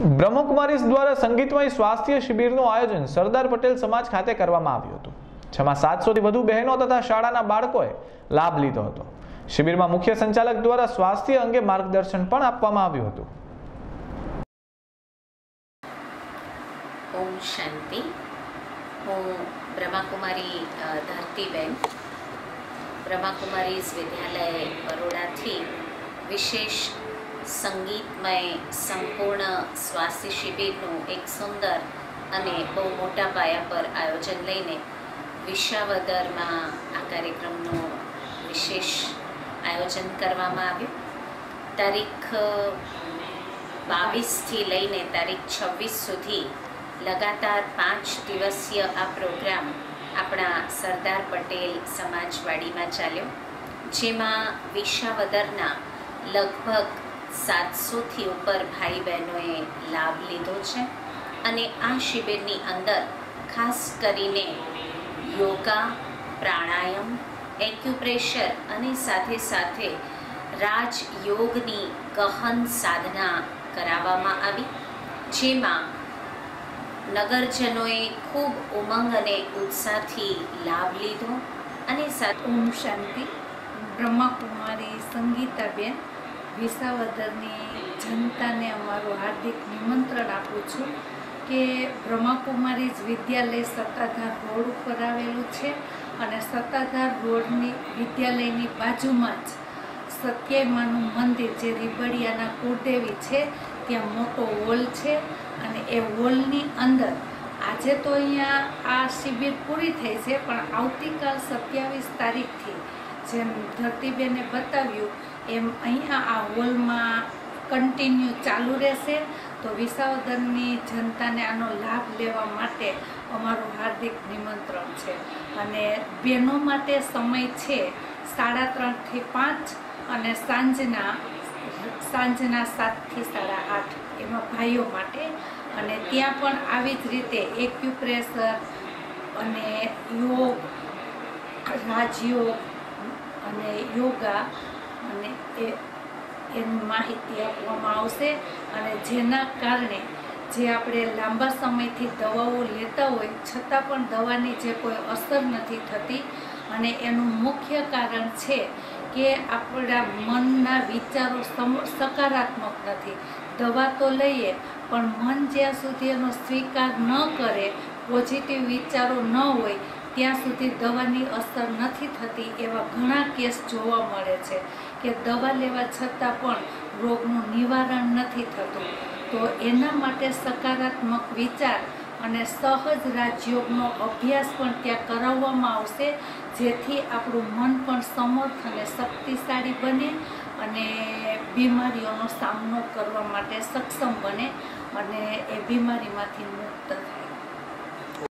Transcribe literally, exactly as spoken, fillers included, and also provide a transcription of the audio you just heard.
બ્રહ્મ કુમારીસ દ્વારા સંગીતમય સ્વાસ્થ્ય શિબિરનું આયોજન સરદાર પટેલ સમાજ ખાતે કરવામાં આવ્યું હતું, જેમાં સાતસોથી વધુ બહેનો તથા શાળાના બાળકોએ લાભ લીધો હતો. શિબિરમાં મુખ્ય સંચાલક દ્વારા સ્વાસ્થ્ય અંગે માર્ગદર્શન પણ આપવામાં આવ્યું હતું. ઓમ શાંતિ. હું બ્રહ્મા કુમારી ધરતીબેન બ્રહ્મા કુમારીસ વિદ્યાલય બરોડાથી વિશેષ સંગીતમય સંપૂર્ણ સ્વાસ્થ્ય શિબિરનું એક સુંદર અને બહુ મોટા પાયા પર આયોજન લઈને વિસાવદરમાં આ કાર્યક્રમનું વિશેષ આયોજન કરવામાં આવ્યું. તારીખ બાવીસથી લઈને તારીખ છવ્વીસ સુધી લગાતાર પાંચ દિવસીય આ પ્રોગ્રામ આપણા સરદાર પટેલ સમાજવાડીમાં ચાલ્યો, જેમાં વિસાવદરના લગભગ સાતસોથી ઉપર ભાઈ બહેનોએ લાભ લીધો છે. અને આ શિબિરની અંદર ખાસ કરીને યોગા, પ્રાણાયામ, એક્યુપ્રેશર અને સાથે સાથે રાજયોગની ગહન સાધના કરાવવામાં આવી, જેમાં નગરજનોએ ખૂબ ઉમંગ અને ઉત્સાહથી લાભ લીધો. અને સાથે ઓમ શાંતિ. બ્રહ્મા કુમારી સંગીતાબેન, વિસાવદરની જનતાને અમારું હાર્દિક નિમંત્રણ આપું છું કે બ્રહ્મા કુમારીઝ વિદ્યાલય સત્તાધાર રોડ ઉપર આવેલું છે અને સત્તાધાર રોડની વિદ્યાલયની બાજુમાં જ સત્યાઈમાનું મંદિર, જે રીબડિયાના કુળદેવી છે, ત્યાં મોટો હોલ છે. અને એ હોલની અંદર આજે તો અહીંયા આ શિબિર પૂરી થઈ છે, પણ આવતીકાલ સત્યાવીસ તારીખથી જેમ ધરતીબેને બતાવ્યું એમ અહીંયા આ હોલમાં કન્ટિન્યુ ચાલુ રહેશે. તો વિસાવદરની જનતાને આનો લાભ લેવા માટે અમારું હાર્દિક નિમંત્રણ છે. અને બહેનો માટે સમય છે સાડા ત્રણથી પાંચ અને સાંજના સાંજના સાતથી સાડા આઠ, એમાં ભાઈઓ માટે. અને ત્યાં પણ આવી જ રીતે એક્યુપ્રેશર અને યોગ, રાજયોગ અને યોગા અને એ એની માહિતી આપવામાં આવશે. અને જેના કારણે જે આપણે લાંબા સમયથી દવાઓ લેતા હોય છતાં પણ દવાની જે કોઈ અસર નથી થતી, અને એનું મુખ્ય કારણ છે કે આપણા મનના વિચારો સકારાત્મક નથી. દવા તો લઈએ, પણ મન જ્યાં સુધી એનો સ્વીકાર ન કરે, પોઝિટિવ વિચારો ન હોય ત્યાં સુધી દવાની અસર નથી થતી. એવા ઘણા કેસ જોવા મળે છે કે દવા લેવા છતાં પણ રોગનું નિવારણ નથી થતું. તો એના માટે સકારાત્મક વિચાર અને સહજ રાજયોગનો અભ્યાસ પણ ત્યાં કરાવવામાં આવશે, જેથી આપણું મન પણ સમર્થ અને શક્તિશાળી બને અને બીમારીઓનો સામનો કરવા માટે સક્ષમ બને અને એ બીમારીમાંથી મુક્ત થાય.